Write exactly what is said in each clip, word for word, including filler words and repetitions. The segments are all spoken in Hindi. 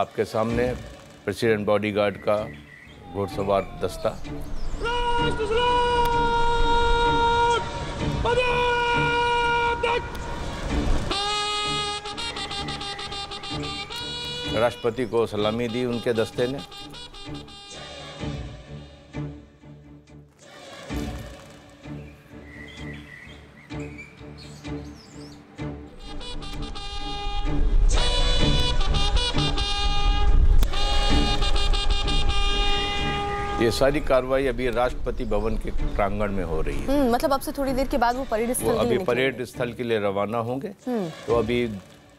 आपके सामने प्रेसिडेंट बॉडीगार्ड का घुड़सवार दस्ता। राष्ट्रपति को सलामी दी उनके दस्ते ने। ये सारी कार्रवाई अभी राष्ट्रपति भवन के प्रांगण में हो रही है। मतलब अब से थोड़ी देर के बाद वो परेड स्थल अभी परेड स्थल के लिए रवाना होंगे। तो अभी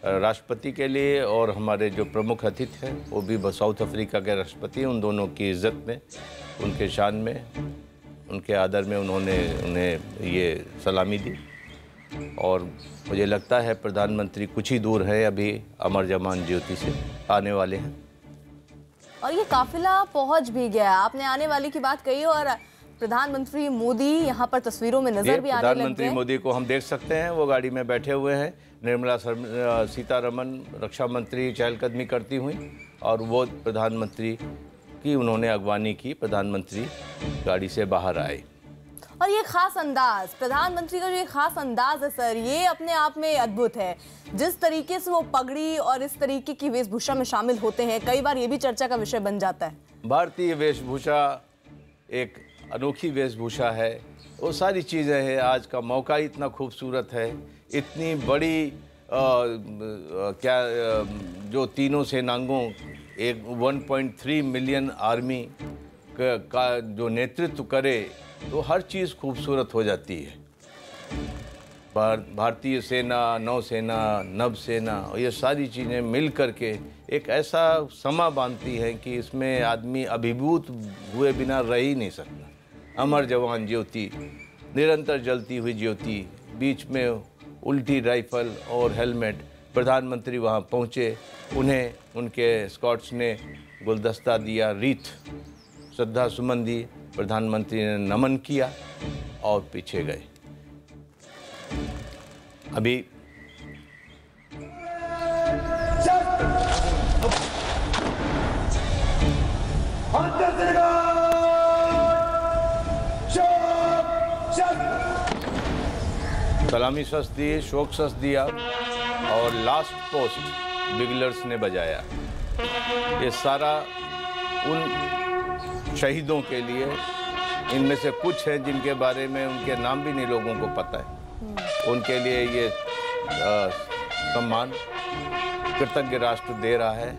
राष्ट्रपति के लिए और हमारे जो प्रमुख अतिथि हैं वो भी साउथ अफ्रीका के राष्ट्रपति हैं, उन दोनों की इज्जत में, उनके शान में, उनके आदर में उन्होंने उन्हें ये सलामी दी। और मुझे लगता है प्रधानमंत्री कुछ ही दूर हैं, अभी अमर जवान ज्योति से आने वाले हैं। और ये काफिला पहुंच भी गया। आपने आने वाले की बात कही और प्रधानमंत्री मोदी यहाँ पर तस्वीरों में नजर भी आने लगे हैं। प्रधानमंत्री मोदी को हम देख सकते हैं, वो गाड़ी में बैठे हुए हैं। निर्मला सीतारमन रक्षा मंत्री चहलकदमी करती हुई और वो प्रधानमंत्री की उन्होंने अगवानी की, प्रधानमंत्री गाड़ी से बाहर आए। और ये खास अंदाज, प्रधानमंत्री का जो ये खास अंदाज है सर, ये अपने आप में अद्भुत है। जिस तरीके से वो पगड़ी और इस तरीके की वेशभूषा में शामिल होते हैं, कई बार ये भी चर्चा का विषय बन जाता है। भारतीय वेशभूषा एक अनोखी वेशभूषा है, वो सारी चीज़ें हैं। आज का मौका ही इतना खूबसूरत है, इतनी बड़ी आ, क्या जो तीनों सेनांगों एक एक पॉइंट तीन मिलियन आर्मी का, का जो नेतृत्व करे तो हर चीज़ खूबसूरत हो जाती है। भार, भारतीय सेना, नौसेना, नवसेना, ये सारी चीज़ें मिल करके एक ऐसा समा बांधती है कि इसमें आदमी अभिभूत हुए बिना रह ही नहीं सकता। अमर जवान ज्योति, निरंतर जलती हुई ज्योति, बीच में उल्टी राइफल और हेलमेट। प्रधानमंत्री वहां पहुंचे, उन्हें उनके स्कॉट्स ने गुलदस्ता दिया, रीत श्रद्धा सुमन दी, प्रधानमंत्री ने नमन किया और पीछे गए। अभी सलामी शस्त्र दिए, शोक शस्त्र दिया और लास्ट पोस्ट बिगलर्स ने बजाया। ये सारा उन शहीदों के लिए, इनमें से कुछ हैं जिनके बारे में उनके नाम भी नहीं लोगों को पता है, उनके लिए ये आ, सम्मान कृतज्ञ राष्ट्र दे रहा है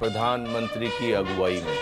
प्रधानमंत्री की अगुवाई में।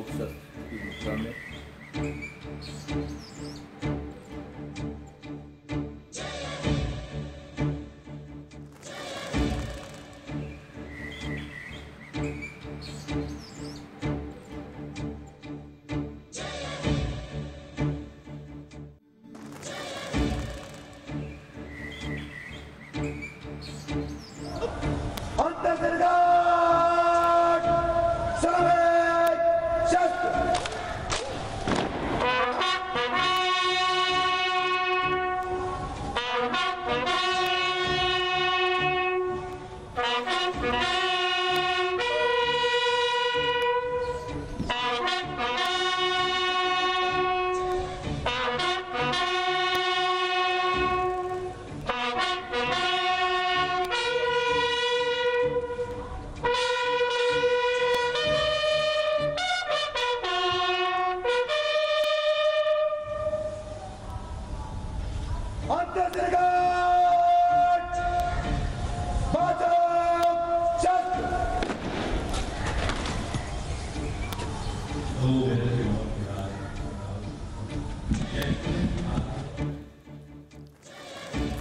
शोक सर की मुद्रा में।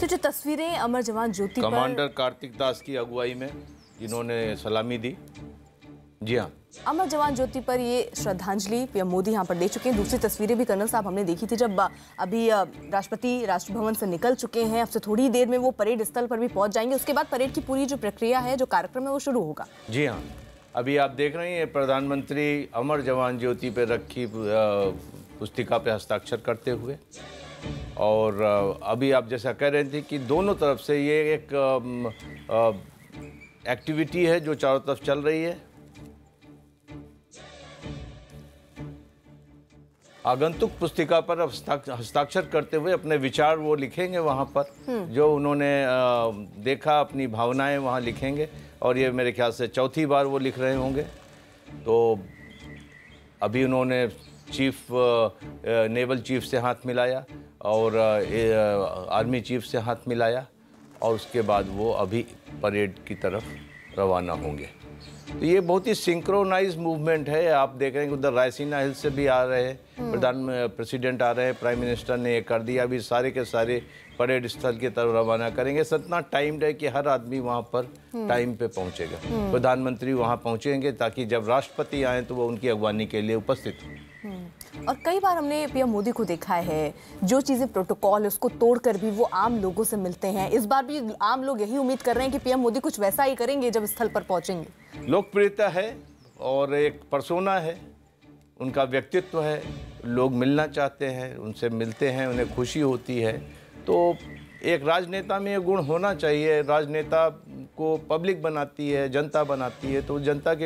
तो जो तस्वीरें अमर जवान ज्योति कमांडर कार्तिक दास की अगुवाई में जिन्होंने सलामी दी, जी हाँ, अमर जवान ज्योति पर ये श्रद्धांजलि पीएम मोदी यहाँ पर दे चुके हैं। दूसरी तस्वीरें भी कर्नल साहब हमने देखी थी जब अभी राष्ट्रपति राष्ट्रभवन से निकल चुके हैं। अब से थोड़ी देर में वो परेड स्थल पर भी पहुँच जाएंगे। उसके बाद परेड की पूरी जो प्रक्रिया है, जो कार्यक्रम है, वो शुरू होगा। जी हाँ, अभी आप देख रहे हैं प्रधानमंत्री अमर जवान ज्योति पर रखी पुस्तिका पे हस्ताक्षर करते हुए, और अभी आप जैसा कह रहे थे कि दोनों तरफ से ये एक एक्टिविटी है जो चारों तरफ चल रही है। आगंतुक पुस्तिका पर हस्ताक्षर करते हुए अपने विचार वो लिखेंगे वहाँ पर, जो उन्होंने देखा, अपनी भावनाएं वहाँ लिखेंगे, और ये मेरे ख्याल से चौथी बार वो लिख रहे होंगे। तो अभी उन्होंने चीफ नेवल चीफ से हाथ मिलाया और आर्मी चीफ से हाथ मिलाया, और उसके बाद वो अभी परेड की तरफ रवाना होंगे। तो ये बहुत ही सिंक्रोनाइज मूवमेंट है। आप देख रहे हैं कि उधर रायसीना हिल से भी आ रहे हैं, प्रधान प्रेसिडेंट आ रहे हैं, प्राइम मिनिस्टर ने ये कर दिया, अभी सारे के सारे परेड स्थल की तरफ रवाना करेंगे। इतना टाइम है कि हर आदमी वहाँ पर टाइम पे पहुँचेगा। प्रधानमंत्री वहाँ पहुँचेंगे ताकि जब राष्ट्रपति आए तो वो उनकी अगवानी के लिए उपस्थित हों। और कई बार हमने पीएम मोदी को देखा है जो चीज़ें प्रोटोकॉल है उसको तोड़कर भी वो आम लोगों से मिलते हैं। इस बार भी आम लोग यही उम्मीद कर रहे हैं कि पीएम मोदी कुछ वैसा ही करेंगे जब स्थल पर पहुंचेंगे। लोकप्रियता है और एक पर्सोना है, उनका व्यक्तित्व है, लोग मिलना चाहते हैं, उनसे मिलते हैं, उन्हें खुशी होती है। तो एक राजनेता में ये गुण होना चाहिए। राजनेता को पब्लिक बनाती है, जनता बनाती है, तो जनता के